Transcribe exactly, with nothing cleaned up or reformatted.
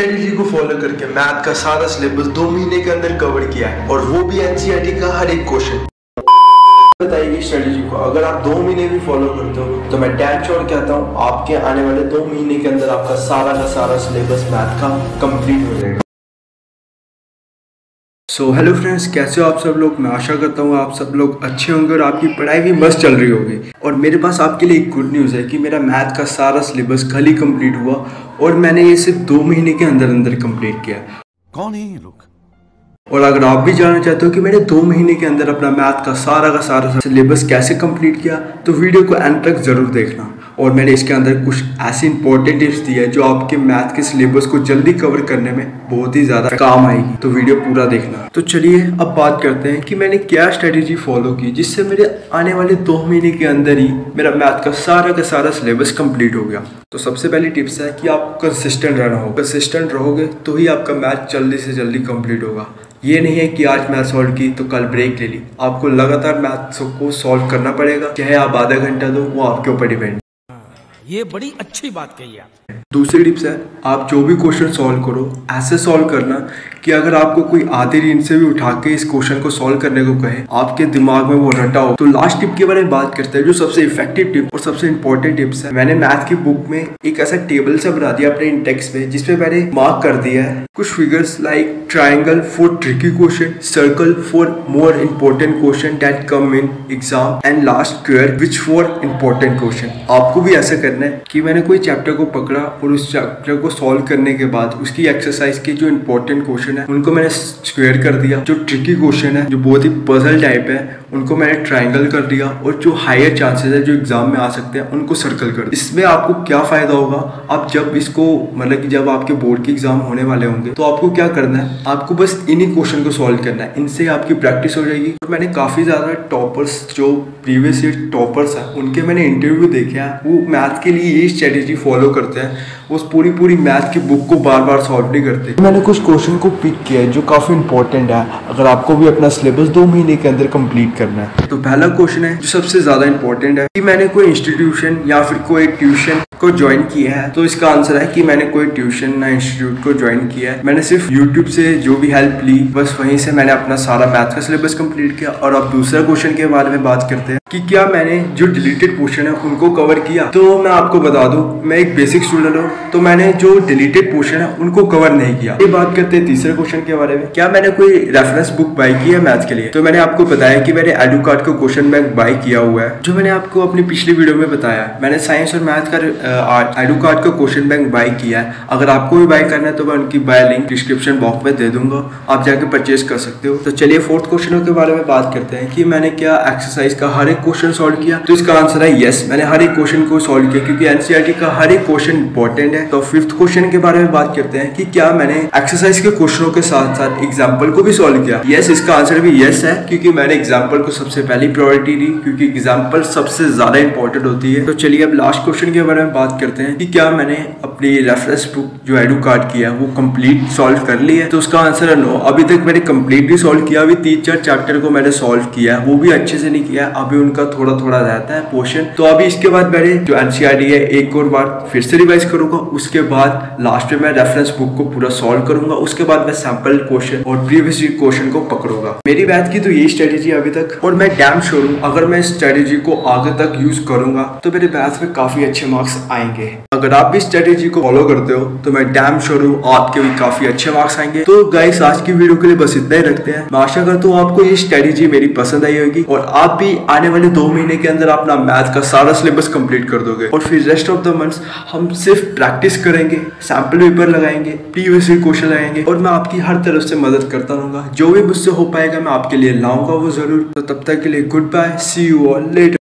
NCERT को follow करके math का सारा सिलेबस दो महीने के अंदर कवर किया है, और वो भी एनसीईआरटी का हर एक क्वेश्चन। बताइए स्ट्रेटेजी को अगर आप दो महीने भी फॉलो करते हो तो मैं डैम श्योर कहता हूँ आपके आने वाले दो महीने के अंदर आपका सारा का सारा सिलेबस मैथ का कंप्लीट हो जाएगा। सो हेलो फ्रेंड्स, कैसे हो आप सब लोग। मैं आशा करता हूँ आप सब लोग अच्छे होंगे और आपकी पढ़ाई भी मस्त चल रही होगी। और मेरे पास आपके लिए एक गुड न्यूज़ है कि मेरा मैथ का सारा सिलेबस कल ही कंप्लीट हुआ और मैंने ये सिर्फ दो महीने के अंदर अंदर कंप्लीट किया। कौन है ये लोग? और अगर आप भी जानना चाहते हो कि मैंने दो महीने के अंदर अपना मैथ का सारा का सारा सिलेबस कैसे कंप्लीट किया तो वीडियो को एंड तक ज़रूर देखना। और मैंने इसके अंदर कुछ ऐसे इंपॉर्टेंट टिप्स दी है जो आपके मैथ के सिलेबस को जल्दी कवर करने में बहुत ही ज़्यादा काम आएगी, तो वीडियो पूरा देखना। तो चलिए अब बात करते हैं कि मैंने क्या स्ट्रेटेजी फॉलो की जिससे मेरे आने वाले दो महीने के अंदर ही मेरा मैथ का सारा का सारा सिलेबस कंप्लीट हो गया। तो सबसे पहली टिप्स है कि आप कंसिस्टेंट रहना हो। कंसिस्टेंट रहोगे तो ही आपका मैथ जल्दी से जल्दी कंप्लीट होगा। ये नहीं है कि आज मैथ सॉल्व की तो कल ब्रेक ले ली। आपको लगातार मैथ्स को सॉल्व करना पड़ेगा, चाहे आप आधा घंटा दो, वो आपके ऊपर डिपेंड। ये बड़ी अच्छी बात कही आप। दूसरी टिप्स है, आप जो भी क्वेश्चन सॉल्व करो ऐसे सॉल्व करना कि अगर आपको कोई आधी रीड से भी उठा के इस क्वेश्चन को सॉल्व करने को कहे, आपके दिमाग में वो रटा हो। तो लास्ट टिप के बारे में बात करते हैं जो सबसे इफेक्टिव टिप और सबसे इंपॉर्टेंट टिप्स है। मैंने मैथ की बुक में एक ऐसा टेबल सा बना दिया अपने इंडेक्स में जिसपे मैंने मार्क कर दिया है कुछ figures like triangle for tricky question, circle for more important question that come in exam, and last square which for important question. आपको भी ऐसा करना है कि मैंने कोई चैप्टर को पकड़ा और उस चैप्टर को सॉल्व करने के बाद उसकी एक्सरसाइज के जो इम्पोर्टेंट क्वेश्चन है उनको मैंने स्क्वायर कर दिया, जो ट्रिकी क्वेश्चन है जो बहुत ही पजल टाइप है उनको मैंने ट्रायंगल कर दिया, और जो हायर चांसेस है जो एग्जाम में आ सकते हैं उनको सर्कल कर दिया। इसमें आपको क्या फ़ायदा होगा, आप जब इसको मतलब कि जब आपके बोर्ड के एग्जाम होने वाले होंगे तो आपको क्या करना है, आपको बस इन्हीं क्वेश्चन को सॉल्व करना है, इनसे आपकी प्रैक्टिस हो जाएगी। और मैंने काफ़ी ज़्यादा टॉपर्स जो प्रीवियस ईयर टॉपर्स हैं उनके मैंने इंटरव्यू देखे हैं, वो मैथ के लिए ये स्ट्रेटेजी फॉलो करते हैं। वो पूरी पूरी मैथ की बुक को बार बार सॉल्व नहीं करते। मैंने कुछ क्वेश्चन को पिक किया है जो काफ़ी इंपॉर्टेंट है अगर आपको भी अपना सिलेबस दो महीने के अंदर कंप्लीट करना है। तो पहला क्वेश्चन है जो सबसे ज़्यादा इंपॉर्टेंट है कि मैंने कोई इंस्टीट्यूशन या फिर कोई ट्यूशन को ज्वाइन किया है, तो इसका आंसर है कि मैंने कोई ट्यूशन ना इंस्टीट्यूट को ज्वाइन किया है। मैंने सिर्फ यूट्यूब से जो भी हेल्प ली बस वहीं से मैंने अपना सारा मैथ का सिलेबस कंप्लीट किया। और अब दूसरा क्वेश्चन के बारे में बात करते हैं कि क्या मैंने जो डिलीटेड क्वेश्चन है उनको कवर किया। तो मैं आपको बता दूं, मैं एक बेसिक स्टूडेंट हूँ तो मैंने जो डिलीटेड क्वेश्चन है उनको कवर नहीं किया। ये बात करते हैं तीसरे क्वेश्चन के बारे में, क्या मैंने कोई रेफरेंस बुक बाय की है मैथ के लिए। तो मैंने आपको बताया कि मैंने एडुकार्ट का क्वेश्चन बैंक बाय किया हुआ है, जो मैंने आपको अपनी पिछली वीडियो में बताया। मैंने साइंस और मैथ का एडुकार्ट का क्वेश्चन बैंक बाय किया है। अगर आपको भी बाय करना है तो मैं उनकी बाय लिंक डिस्क्रिप्शन बॉक्स में दे दूंगा, आप जाके परचेज कर सकते हो। तो चलिए फोर्थ क्वेश्चनों के बारे में बात करते हैं कि मैंने क्या एक्सरसाइज का हर एक क्वेश्चन सॉल्व किया। तो इसका आंसर है यस, मैंने हर एक क्वेश्चन को सॉल्व किया क्योंकि एनसीईआरटी का हर एक क्वेश्चन इंपॉर्टेंट है। तो फिफ्थ क्वेश्चन के बारे में बात करते हैं कि क्या मैंने एक्सरसाइज के क्वेश्चनों के साथ साथ एग्जाम्पल को भी सॉल्व किया। यस, इसका आंसर भी यस है क्योंकि मैंने एग्जाम्पल को सबसे पहली प्रायोरिटी दी क्योंकि एग्जाम्पल सबसे ज्यादा इंपॉर्टेंट होती है। तो चलिए अब लास्ट क्वेश्चन के बारे में बात करते हैं कि क्या मैंने अपनी रेफरेंस बुक जो एडुकार्ट की है वो कंप्लीट सॉल्व कर ली है। तो उसका आंसर है नो, अभी तक मैंने कंप्लीटली सॉल्व किया। अभी तीन चार चैप्टर को मैंने सॉल्व किया है, वो भी अच्छे से नहीं किया, अभी उनका थोड़ा थोड़ा रहता है पोर्शन। तो अभी इसके बाद मैंने जो एनसीईआरटी है एक और बार फिर से रिवाइज करूंगा, उसके बाद लास्ट में मैं रेफरेंस बुक को पूरा सॉल्व करूंगा, उसके बाद मैं सैंपल क्वेश्चन और प्रीवियस ईयर क्वेश्चन को पकड़ूंगा। मेरी बात की तो यही स्ट्रेटेजी अभी तक, और मैं डैम श्योर हूँ अगर मैं इस स्ट्रेटेजी को आगे तक यूज करूंगा तो मेरे मैथ में काफी अच्छे मार्क्स आएंगे। अगर आप भी स्ट्रेटेजी को फॉलो करते हो तो मैं डैम श्योर हूँ आपके भी काफी अच्छे मार्क्स आएंगे। तो गाइस, आज की वीडियो के लिए बस इतना ही रखते हैं। मैं आशा करता हूँ आपको ये स्ट्रेटेजी मेरी पसंद आई होगी और आप भी आने वाले दो महीने के अंदर अपना मैथ का सारा सिलेबस कंप्लीट कर दोगे। और फिर रेस्ट ऑफ द मंथ्स हम सिर्फ प्रैक्टिस करेंगे, सैंपल पेपर लगाएंगे, प्रीवियस ईयर क्वेश्चन लगाएंगे, और मैं आपकी हर तरफ से मदद करता रहूंगा। जो भी मुझसे हो पाएगा मैं आपके लिए लाऊंगा वो जरूर। तो तब तक के लिए good bye, see you all letter.